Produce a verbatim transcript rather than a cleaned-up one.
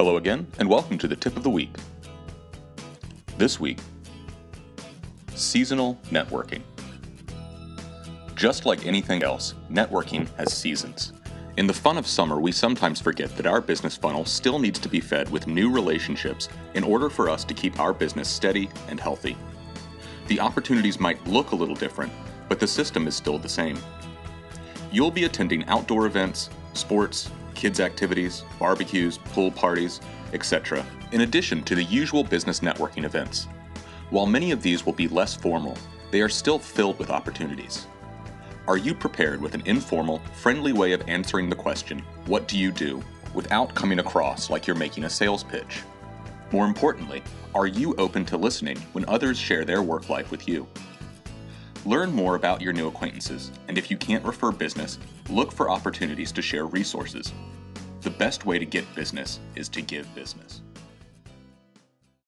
Hello again, and welcome to the tip of the week. This week, seasonal networking. Just like anything else, networking has seasons. In the fun of summer, we sometimes forget that our business funnel still needs to be fed with new relationships in order for us to keep our business steady and healthy. The opportunities might look a little different, but the system is still the same. You'll be attending outdoor events, sports, kids' activities, barbecues, pool parties, et cetera, in addition to the usual business networking events. While many of these will be less formal, they are still filled with opportunities. Are you prepared with an informal, friendly way of answering the question, "What do you do?" without coming across like you're making a sales pitch? More importantly, are you open to listening when others share their work life with you? Learn more about your new acquaintances, and if you can't refer business, look for opportunities to share resources. The best way to get business is to give business.